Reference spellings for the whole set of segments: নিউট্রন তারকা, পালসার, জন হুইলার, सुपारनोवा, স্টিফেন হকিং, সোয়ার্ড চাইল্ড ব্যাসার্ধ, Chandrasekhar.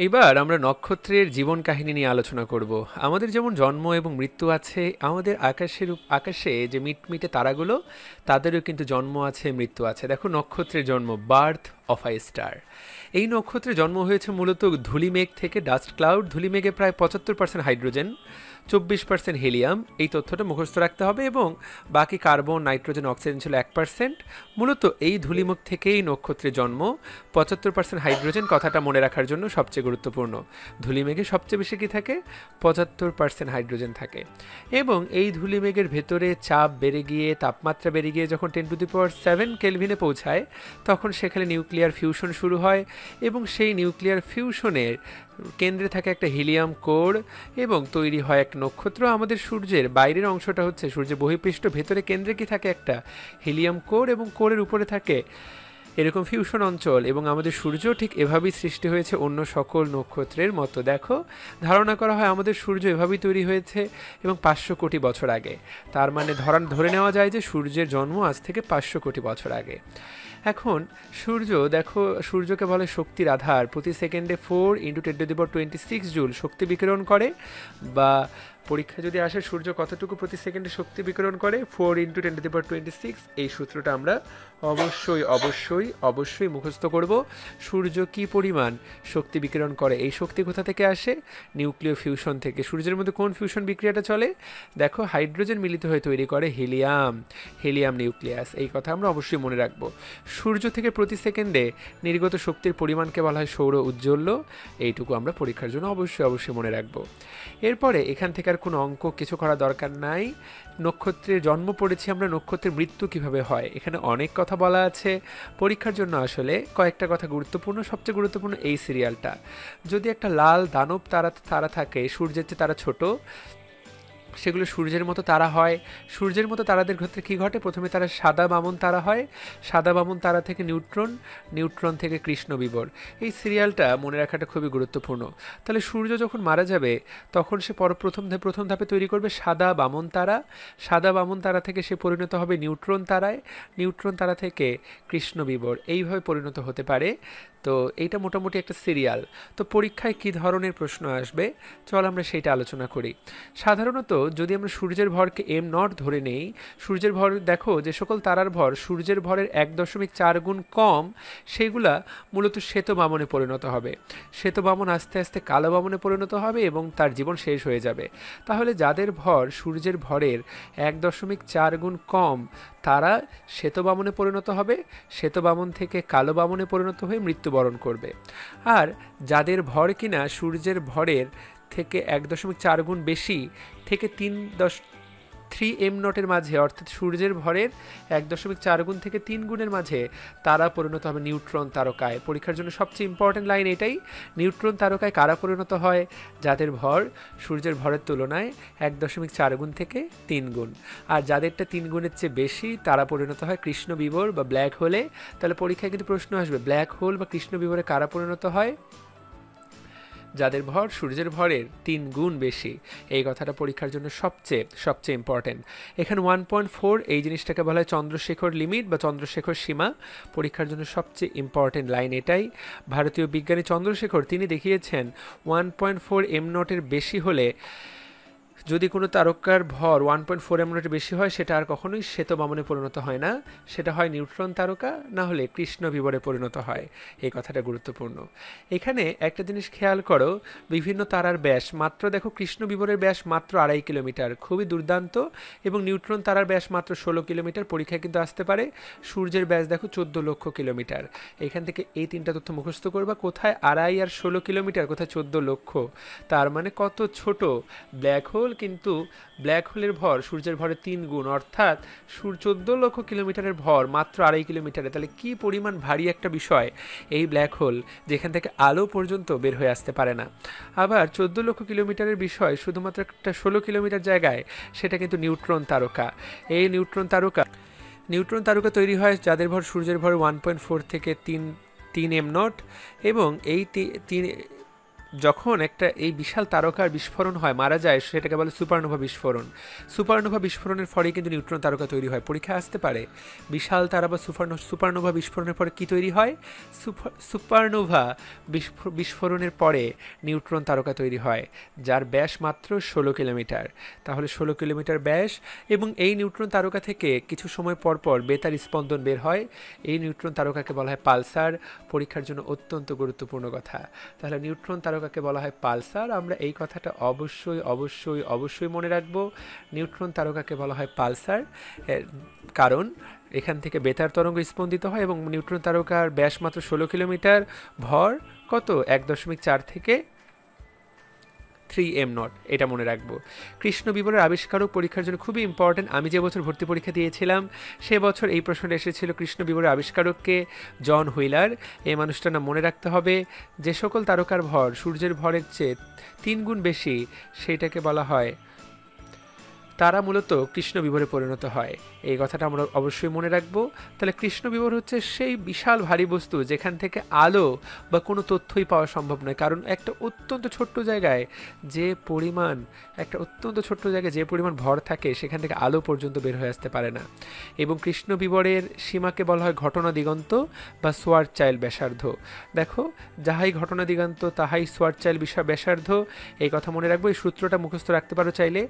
एबार आमरा नक्षत्रेर जीवन काहिनी निये आलोचना करब। आमादेर जेमन जन्म एबं मृत्यु आछे, आमादेर आकाशेर आकाशे जे मिटमिटे तारागुलो तादेरও किन्तु जन्म आछे मृत्यु आछे। देखो नक्षत्रेर जन्म, बार्थ अफ ए स्टार। এই নক্ষত্রে জন্ম হয়েছে মূলত ধূলিমেঘ থেকে, ডাস্ট ক্লাউড। ধূলিমেঘে প্রায় ৭৫% হাইড্রোজেন, ২৪% হিলিয়াম, এই তথ্যটা মুখস্থ রাখতে হবে, এবং বাকি কার্বন, নাইট্রোজেন, অক্সিজেন ছিল ১%। মূলত এই ধূলিমেঘ থেকেই নক্ষত্রে জন্ম। ৭৫% হাইড্রোজেন কথাটা মনে রাখার জন্য সবচেয়ে গুরুত্বপূর্ণ। ধূলিমেঘে সবচেয়ে বেশি কী থাকে? ৭৫% হাইড্রোজেন থাকে। এবং এই ধূলিমেঘের ভেতরে চাপ বেড়ে গিয়ে, তাপমাত্রা বেড়ে গিয়ে যখন 10^7 কেলভিনে পৌঁছায়, তখন সেখানে নিউক্লিয়ার ফিউশন শুরু হয়, এবং সেই নিউক্লিয়ার ফিউশনের কেন্দ্রে থাকে একটা হিলিয়াম কোর, এবং তৈরি হয় এক নক্ষত্র। আমাদের সূর্যের বাইরের অংশটা হচ্ছে সূর্যের বহিঃপৃষ্ঠ, ভেতরে কেন্দ্রে কি থাকে? একটা হিলিয়াম কোর, এবং কোরের উপরে থাকে এরকম ফিউশন অঞ্চল। এবং আমাদের সূর্য ঠিক এভাবেই সৃষ্টি হয়েছে অন্য সকল নক্ষত্রের মতো। দেখো, ধারণা করা হয় আমাদের সূর্য এভাবেই তৈরি হয়েছে, এবং 500 কোটি বছর আগে। তার মানে ধরে নেওয়া যায় যে সূর্যের জন্ম আজ থেকে 500 কোটি বছর আগে। এখন সূর্য, দেখো, সূর্যকে বলে শক্তির আধার। প্রতি সেকেন্ডে 4 × 10^26 জুল শক্তি বিকিরণ করে, বা পরীক্ষা যদি আসে সূর্য কতটুকু প্রতি সেকেন্ডে শক্তি বিকিরণ করে, 4 × 10^26। এই সূত্রটা আমরা অবশ্যই অবশ্যই অবশ্যই মুখস্থ করব। সূর্য কি পরিমাণ শক্তি বিকিরণ করে, এই শক্তি কোথা থেকে আসে? নিউক্লিয় ফিউশন থেকে। সূর্যের মধ্যে কোন ফিউশন বিক্রিয়াটা চলে? দেখো, হাইড্রোজেন মিলিত হয়ে তৈরি করে হিলিয়াম, হিলিয়াম নিউক্লিয়াস। এই কথা আমরা অবশ্যই মনে রাখব। সূর্য থেকে প্রতি সেকেন্ডে নির্গত শক্তির পরিমাণকে বলা হয় সৌর উজ্জ্বল্য। এইটুকু আমরা পরীক্ষার জন্য অবশ্যই অবশ্যই মনে রাখব। এরপরে এখান থেকে কোনো অঙ্ক কিছু করা দরকার নাই। নক্ষত্রের জন্ম পড়েছি আমরা, নক্ষত্রের মৃত্যু কিভাবে হয় এখানে অনেক কথা বলা আছে। পরীক্ষার জন্য আসলে কয়েকটা কথা গুরুত্বপূর্ণ। সবচেয়ে গুরুত্বপূর্ণ এই সিরিয়ালটা। যদি একটা লাল দানব তারা থাকে, সূর্যের চেয়ে তারা ছোট, সেগুলো সূর্যের মতো তারা হয়। সূর্যের মতো তারাদের ক্ষেত্রে কী ঘটে? প্রথমে তারা সাদা বামন তারা হয়, সাদা বামন তারা থেকে নিউট্রন, নিউট্রন থেকে কৃষ্ণ বিবর। এই সিরিয়ালটা মনে রাখাটা খুবই গুরুত্বপূর্ণ। তাহলে সূর্য যখন মারা যাবে, তখন সে প্রথম ধাপে তৈরি করবে সাদা বামন তারা। সাদা বামন তারা থেকে সে পরিণত হবে নিউট্রন তারায়, নিউট্রন তারা থেকে কৃষ্ণ বিবর, এইভাবে পরিণত হতে পারে। তো এইটা মোটামুটি একটা সিরিয়াল। তো পরীক্ষায় কী ধরনের প্রশ্ন আসবে, চল আমরা সেইটা আলোচনা করি। সাধারণত যদি আমরা সূর্যের ভরকে m0 ধরে নেই, সূর্যের ভর, দেখো, যে সকল তারার ভর সূর্যের ভরের 1.4 গুণ কম, সেইগুলা মূলত শ্বেত বামনে পরিণত হবে। শ্বেত বামন আস্তে আস্তে কালো বামনে পরিণত হবে, এবং তার জীবন শেষ হয়ে যাবে। তাহলে যাদের ভর সূর্যের ভরের 1.4 গুণ কম, তারা শ্বেত বামনে পরিণত হবে, শ্বেত বামন থেকে কালো বামনে পরিণত হয়ে মৃত্যুবরণ করবে। আর যাদের ভর কিনা সূর্যের ভরের থেকে 1.4 গুণ বেশি, থেকে 3m0 এর মাঝে, অর্থাৎ সূর্যের ভরের 1.4 গুণ থেকে 3 গুণের মাঝে, তারা পরিণত হবে নিউট্রন তারকায়। পরীক্ষার জন্য সবচেয়ে ইম্পর্টেন্ট লাইন এটাই। নিউট্রন তারকায় কারা পরিণত হয়? যাদের ভর সূর্যের ভরের তুলনায় 1.4 গুণ থেকে 3 গুণ, আর যাদেরটা 3 গুণের চেয়ে বেশি, তারা পরিণত হয় কৃষ্ণ বিবর বা ব্ল্যাক হোলে। তাহলে পরীক্ষায় কিন্তু প্রশ্ন আসবে, ব্ল্যাক হোল বা কৃষ্ণ বিবরে কারা পরিণত হয়? যাদের ভর সূর্যের ভরের 3 গুণ বেশি। এই কথাটা পরীক্ষার জন্য সবচেয়ে ইম্পর্টেন্ট। এখানে 1.4, এই জিনিসটাকে বলা হয় চন্দ্রশেখর লিমিট বা চন্দ্রশেখর সীমা। পরীক্ষার জন্য সবচেয়ে ইম্পর্টেন্ট লাইন এটাই। ভারতীয় বিজ্ঞানী চন্দ্রশেখর তিনি দেখিয়েছেন 1.4m0 বেশি হলে, যদি কোনো তারকার ভর 1.4m0 বেশি হয়, সেটা আর কখনোই শ্বেত বামনে পরিণত হয় না, সেটা হয় নিউট্রন তারকা, না হলে কৃষ্ণ বিবরে পরিণত হয়। এই কথাটা গুরুত্বপূর্ণ। এখানে একটা জিনিস খেয়াল করো, বিভিন্ন তারার ব্যাস মাত্র, দেখো, কৃষ্ণ বিবরের ব্যাস মাত্র 2.5 কিলোমিটার, খুবই দুর্দান্ত, এবং নিউট্রন তারার ব্যাস মাত্র 16 কিলোমিটার, পরীক্ষায় কিন্তু আসতে পারে। সূর্যের ব্যাস দেখো 14 লক্ষ কিলোমিটার। এখান থেকে এই তিনটা তথ্য মুখস্থ করবা, কোথায় 2.5 আর 16 কিলোমিটার, কোথায় 14 লক্ষ। তার মানে কত ছোট ব্ল্যাক হোল, কিন্তু ব্ল্যাক হোলের ভর সূর্যের ভরের 3 গুণ, অর্থাৎ 14 লক্ষ কিলোমিটারের ভর মাত্র 2.5 কিলোমিটারে। তাহলে কি পরিমাণ ভারী একটা বিষয় এই ব্ল্যাক হোল, যেখান থেকে আলো পর্যন্ত বের হয়ে আসতে পারে না। আবার 14 লক্ষ কিলোমিটারের বিষয় শুধুমাত্র একটা 16 কিলোমিটার জায়গায়, সেটা কিন্তু নিউট্রন তারকা। এই নিউট্রন তারকা তৈরি হয় যাদের ভর সূর্যের ভর 1.4 থেকে 3m0, এবং এই जखन एक विशाल तारकार विस्फोरण है मारा जाए सेटाके बोले सुपारनोवा विस्फोरण। सुपारनोवा विस्फोरणेर फले किन्तु न्यूट्रन तारका तैरी हय। परीक्षा आसते पारे विशाल तारा सुपारनोवा विस्फोरणेर पर कि तैरी हय? सुपारनोवा विस्फोरणेर परे न्यूट्रन तारका तैरी हय जार व्यास मात्र 16 किलोमीटर। ताहले 16 किलोमीटर व्यास एबं एई न्यूट्रन तारका थेके किछु समय पर पर बेतार स्पंदन बेर हय। एई न्यूट्रन तारकाके बला हय पालसार। परीक्षार जन्य अत्यंत गुरुत्वपूर्ण कथा। ताहले न्यूट्रन तारकाके बला हय पालसार। आमरा एई कथाटा अवश्यई अवश्यई अवश्यई मने राखबो। न्यूट्रन तारकाके बला हय पालसार कारण एखान थेके बेतार तरंग स्पंदित हय एबं न्यूट्रन तारकार व्यास मात्र 16 किलोमीटर। भर कत 1.4 থেকে 3m0 এটা মনে রাখবো। কৃষ্ণ বিবরের আবিষ্কারক পরীক্ষার জন্য খুবই ইম্পর্টেন্ট। আমি যে বছর ভর্তি পরীক্ষা দিয়েছিলাম সে বছর এই প্রশ্নটা এসেছিল কৃষ্ণ বিবরের আবিষ্কারককে, জন হুইলার। এই মানুষটার নাম মনে রাখতে হবে। যে সকল তারকার ভর সূর্যের ভরের চেয়ে 3 গুণ বেশি সেটাকে বলা হয় তারা মূলত কৃষ্ণ বিবরে পরিণত হয়। এই কথাটা আমরা অবশ্যই মনে রাখব। তাহলে কৃষ্ণ বিবর হচ্ছে সেই বিশাল ভারী বস্তু যেখান থেকে আলো বা কোনো তথ্যই পাওয়া সম্ভব নয়, কারণ একটা অত্যন্ত ছোট্ট জায়গায় যে পরিমাণ ভর থাকে সেখান থেকে আলো পর্যন্ত বের হয়ে আসতে পারে না। এবং কৃষ্ণ বিবরের সীমাকে বলা হয় ঘটনা দিগন্ত বা সোয়ার্ড চাইল্ড ব্যাসার্ধ। দেখো, যাহাই ঘটনা দিগন্ত তাহাই সোয়ার্ড চাইল্ড ব্যাসার্ধ। এই কথা মনে রাখবো। এই সূত্রটা মুখস্থ রাখতে পারো চাইলে।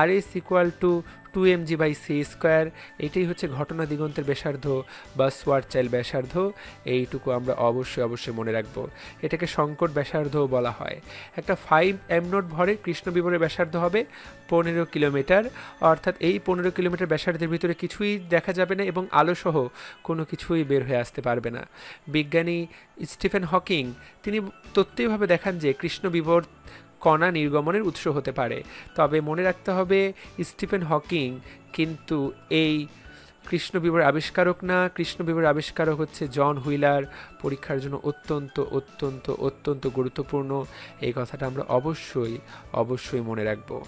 আর এই equal to 2mg/c²। এটাই হচ্ছে ঘটনা দিগন্তের ব্যাসার্ধ বা সোয়ার্ড চাইল্ড ব্যাসার্ধ। এইটুকু আমরা অবশ্যই মনে রাখবো। এটাকে সংকট ব্যাসার্ধ বলা হয়। একটা 5m0 ভরে কৃষ্ণ বিবরের ব্যাসার্ধ হবে 15 কিলোমিটার। অর্থাৎ এই 15 কিলোমিটার ব্যাসার্ধের ভিতরে কিছুই দেখা যাবে না এবং আলোসহ কোনো কিছুই বের হয়ে আসতে পারবে না। বিজ্ঞানী স্টিফেন হকিং তিনি তত্ত্বীয়ভাবে দেখান যে কৃষ্ণ বিবর कणा निर्गमन उत्स होते पारे। तबे मने रखते हबे स्टीफेन हकिंग किन्तु कृष्ण विवर आविष्कारक ना। कृष्ण विवर आविष्कारक होच्छे जन हुइलार। परीक्षार जोन्नो अत्यंत अत्यंत अत्यंत गुरुत्वपूर्ण। एई कथाटा आमरा अवश्यई अवश्यई मने राखबो।